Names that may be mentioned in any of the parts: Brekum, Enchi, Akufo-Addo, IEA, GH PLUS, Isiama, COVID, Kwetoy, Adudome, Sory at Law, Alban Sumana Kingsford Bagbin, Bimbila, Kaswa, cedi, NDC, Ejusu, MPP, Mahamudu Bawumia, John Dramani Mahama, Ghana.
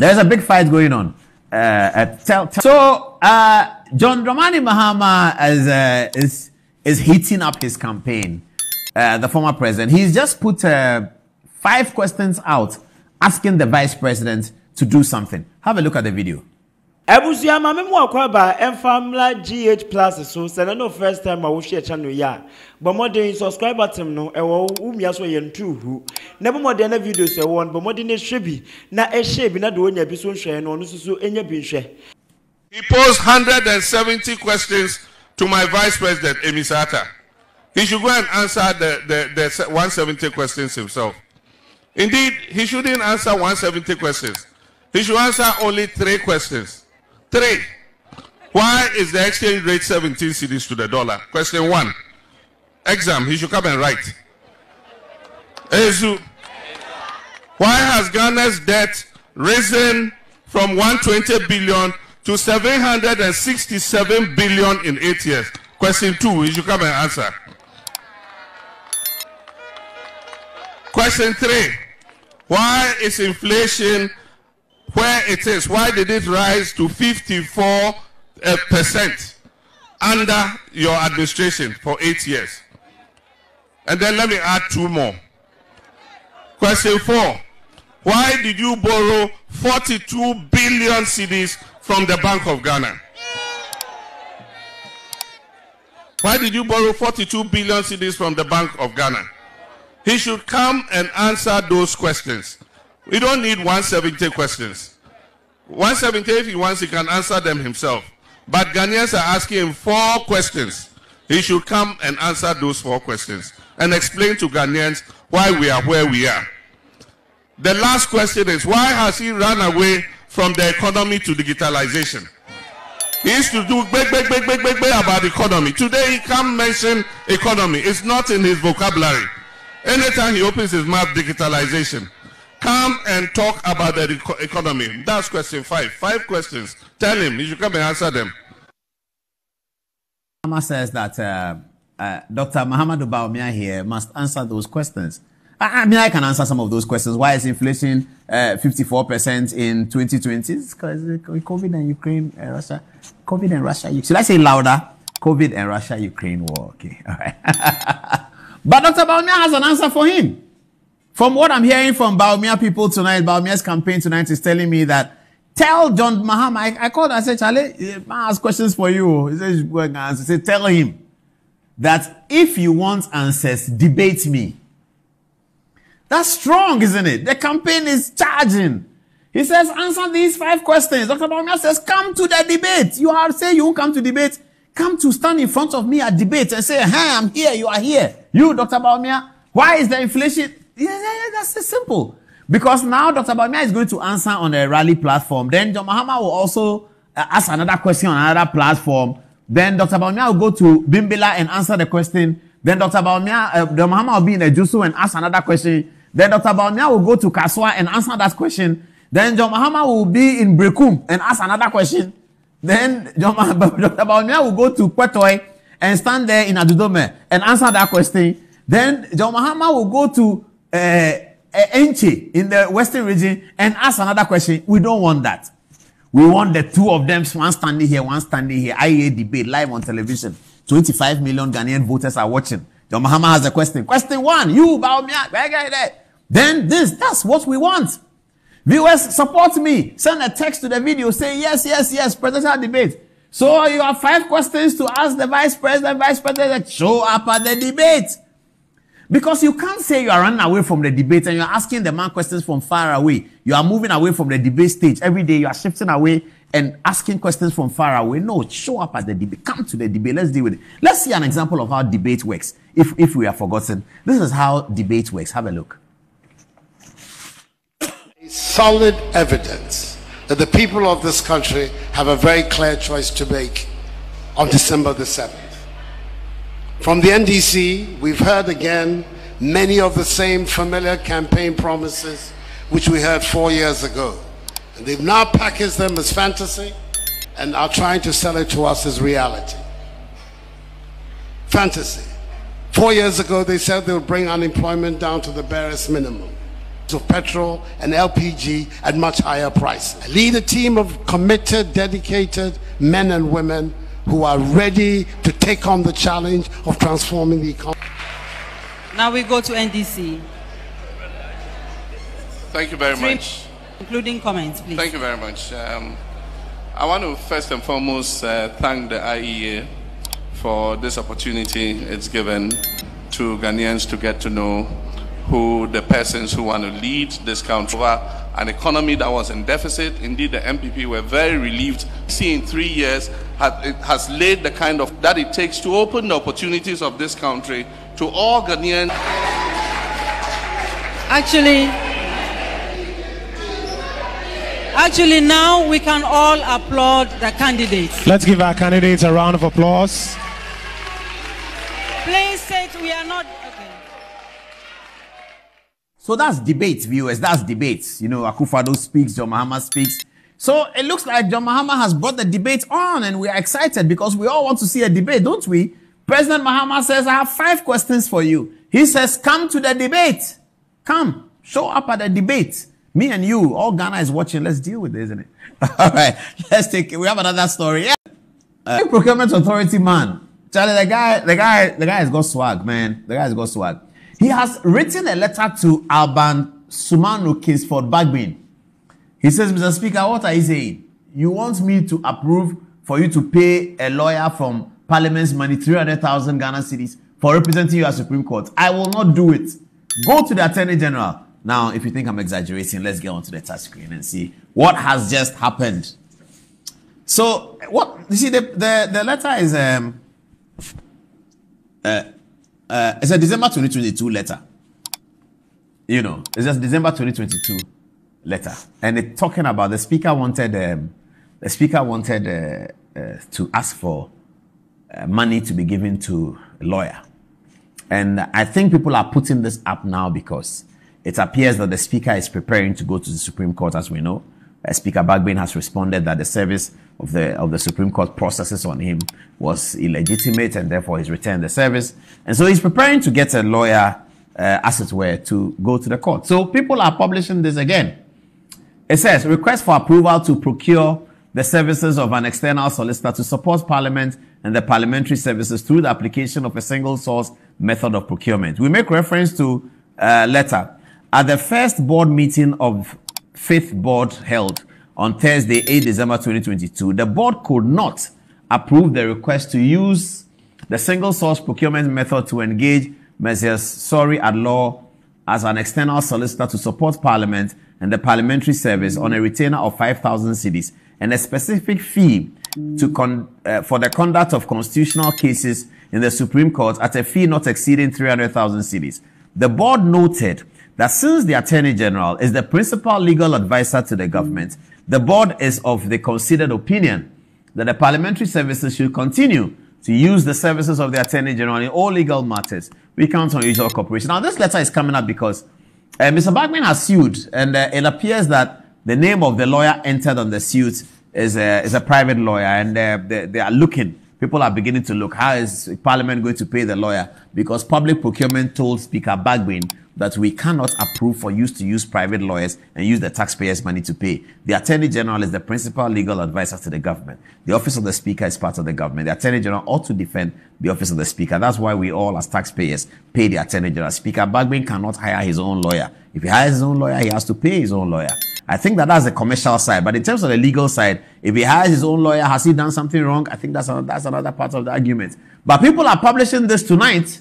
There's a big fight going on. John Dramani Mahama is heating up his campaign. The former president, he's just put 5 questions out, asking the vice president to do something. Have a look at the video. Isiama me mo akwa ba enfamla GH plus so say no first time I share channel ya but modern subscribe button no e wo umia so ye ntuhu na be modern videos e won but modern shebi na e shebi na do nya bi so hwe no no so enya bi hwe. He posed 170 questions to my vice president Emisata. He should go and answer the 170 questions himself. Indeed, he shouldn't answer 170 questions. He should answer only 3 questions. 3. Why is the exchange rate 17 cedis to the dollar? Question 1. Exam. He should come and write. Why has Ghana's debt risen from 120 billion to 767 billion in 8 years? Question 2. He should come and answer. Question 3. Why is inflation where it is? Why did it rise to 54% under your administration for 8 years? And then let me add 2 more. Question 4. Why did you borrow 42 billion cedis from the Bank of Ghana? Why did you borrow 42 billion cedis from the Bank of Ghana? He should come and answer those questions. We don't need 170 questions. 170, if he wants, he can answer them himself. But Ghanaians are asking him 4 questions. He should come and answer those 4 questions and explain to Ghanaians why we are where we are. The last question is, why has he run away from the economy to digitalization? He used to do big about economy. Today he can't mention economy. It's not in his vocabulary. Anytime he opens his mouth, digitalization. Come and talk about the economy. That's question 5. 5 questions. Tell him. He should come and answer them. Mahama says that Dr. Mahamudu Bawumia here must answer those questions. I mean, I can answer some of those questions. Why is inflation 54% in 2020? It's because COVID and Ukraine, Russia. COVID and Russia. Should I say louder? COVID and Russia, Ukraine war. Okay. All right. But Dr. Bawumia has an answer for him. From what I'm hearing from Bawumia people tonight, Bawumia's campaign tonight is telling me that, tell John Mahama, I called, I said, Charlie, I ask questions for you. He says, go and answer. I said, tell him that if you want answers, debate me. That's strong, isn't it? The campaign is charging. He says, answer these 5 questions. Dr. Bawumia says, come to the debate. You have said you won't come to debate. Come to stand in front of me at debate and say, hey, I'm here, you are here. You, Dr. Bawumia, why is the inflation? Yeah, that's simple. Because now Dr. Bawumia is going to answer on a rally platform. Then John Mahama will also ask another question on another platform. Then Dr. Bawumia will go to Bimbila and answer the question. Then Dr. Bawumia, John Mahama will be in Ejusu and ask another question. Then Dr. Bawumia will go to Kaswa and answer that question. Then John Mahama will be in Brekum and ask another question. Then John Dr. Bawumia will go to Kwetoy and stand there in Adudome and answer that question. Then John Mahama will go to Enchi in the Western region and ask another question. We don't want that. We want the 2 of them, one standing here, one standing here. IEA debate live on television. 25 million Ghanaian voters are watching. John Mahama has a question. Question 1, you, Bawumia. Then this, that's what we want. Viewers, support me. Send a text to the video. Say, yes, yes, yes, presidential debate. So you have 5 questions to ask the vice president. Vice president, show up at the debate. Because you can't say you are running away from the debate and you're asking the man questions from far away. You are moving away from the debate stage. Every day you are shifting away and asking questions from far away. No, show up at the debate. Come to the debate. Let's deal with it. Let's see an example of how debate works. If we are forgotten, this is how debate works. Have a look. Solid evidence that the people of this country have a very clear choice to make on December the 7th. From the NDC, we've heard again many of the same familiar campaign promises which we heard 4 years ago. And they've now packaged them as fantasy and are trying to sell it to us as reality. Fantasy. 4 years ago, they said they would bring unemployment down to the barest minimum. of petrol and LPG at much higher prices. I lead a team of committed, dedicated men and women who are ready to take on the challenge of transforming the economy. Now we go to NDC. Thank you very much. Including comments, please. Thank you very much. I want to first and foremost thank the IEA for this opportunity it's given to Ghanaians to get to know who the persons who want to lead this country. An economy that was in deficit. Indeed, the MPP were very relieved. See, in 3 years, it has laid the kind of that it takes to open the opportunities of this country to all Ghanaians. Actually, now we can all applaud the candidates. Let's give our candidates a round of applause. Please state we are not. Okay. So that's debate, viewers. That's debate. You know, Akufo-Addo speaks, John Mahama speaks. So it looks like John Mahama has brought the debate on, and we are excited because we all want to see a debate, don't we? President Mahama says, I have 5 questions for you. He says, come to the debate. Come, show up at the debate. Me and you, all Ghana is watching. Let's deal with this, isn't it? All right, let's take it. We have another story. Yeah. Procurement authority man. Charlie, the guy has got swag, man. The guy has got swag. He has written a letter to Alban Sumana Kingsford Bagbin. He says, Mr. Speaker, what are you saying? You want me to approve for you to pay a lawyer from Parliament's money, 300,000 Ghana cedis, for representing you at Supreme Court. I will not do it. Go to the Attorney General. Now, if you think I'm exaggerating, let's get onto the touch screen and see what has just happened. So, what you see, the letter is it's a December 2022 letter. You know, it's just December 2022 letter, and it's talking about the speaker wanted to ask for money to be given to a lawyer, and I think people are putting this up now because it appears that the speaker is preparing to go to the Supreme Court, as we know. Speaker Bagbin has responded that the service of the Supreme Court processes on him was illegitimate, and therefore he's returned the service. And so he's preparing to get a lawyer, as it were, to go to the court. So people are publishing this again. It says, request for approval to procure the services of an external solicitor to support Parliament and the parliamentary services through the application of a single source method of procurement. We make reference to a letter. At the first board meeting of 5th board held on Thursday, 8 December 2022, the board could not approve the request to use the single source procurement method to engage Messrs. Sory at Law as an external solicitor to support Parliament and the parliamentary service on a retainer of 5,000 cedis and a specific fee to for the conduct of constitutional cases in the Supreme Court at a fee not exceeding 300,000 cedis. The board noted that since the Attorney General is the principal legal advisor to the government, the board is of the considered opinion that the parliamentary services should continue to use the services of the Attorney General in all legal matters. We count on usual cooperation. Now, this letter is coming up because Mr. Bagbin has sued, and it appears that the name of the lawyer entered on the suit is a private lawyer, and they are looking. People are beginning to look. How is Parliament going to pay the lawyer? Because public procurement told Speaker Bagbin that we cannot approve for use to use private lawyers and use the taxpayers' money to pay. The Attorney General is the principal legal advisor to the government. The Office of the Speaker is part of the government. The Attorney General ought to defend the Office of the Speaker. That's why we all, as taxpayers, pay the Attorney General. Speaker Bagbin cannot hire his own lawyer. If he hires his own lawyer, he has to pay his own lawyer. I think that's the commercial side. But in terms of the legal side, if he hires his own lawyer, has he done something wrong? I think that's another part of the argument. But people are publishing this tonight,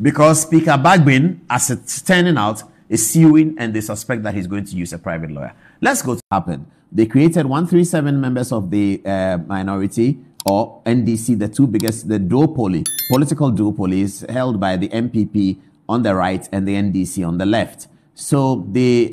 because Speaker Bagbin, as it's turning out, is suing, and they suspect that he's going to use a private lawyer. Let's go to what happened. They created 137 members of the minority, or NDC, the two biggest, the duopoly, political duopoly is held by the MPP on the right and the NDC on the left. So the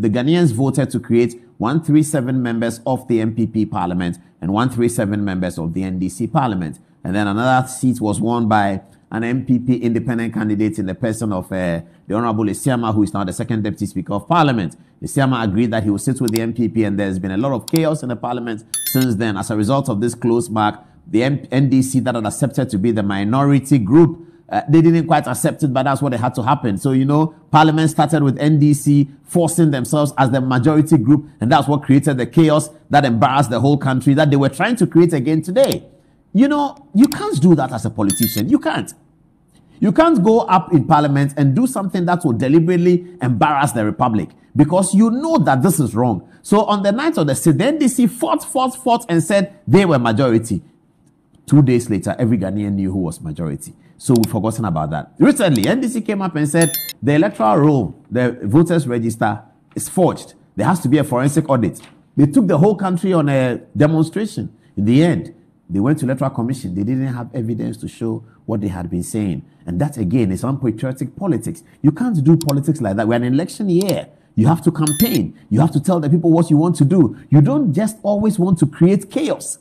Ghanaians voted to create 137 members of the MPP parliament and 137 members of the NDC parliament. And then another seat was won by an MPP independent candidate in the person of the Honorable Isiama, who is now the second Deputy Speaker of Parliament. Isiama agreed that he will sit with the MPP, and there's been a lot of chaos in the Parliament since then. As a result of this close mark, the NDC, that had accepted to be the minority group, They didn't quite accept it, but that's what had to happen. So, you know, Parliament started with NDC forcing themselves as the majority group, and that's what created the chaos that embarrassed the whole country that they were trying to create again today. You know, you can't do that as a politician. You can't. You can't go up in Parliament and do something that will deliberately embarrass the Republic, because you know that this is wrong. So on the night of the NDC fought and said they were majority. 2 days later, every Ghanaian knew who was majority. So we've forgotten about that. Recently, NDC came up and said the electoral roll, the voters register, is forged. There has to be a forensic audit. They took the whole country on a demonstration. In the end, they went to electoral commission. They didn't have evidence to show what they had been saying. And that, again, is unpatriotic politics. You can't do politics like that. We're in an election year. You have to campaign. You have to tell the people what you want to do. You don't just always want to create chaos.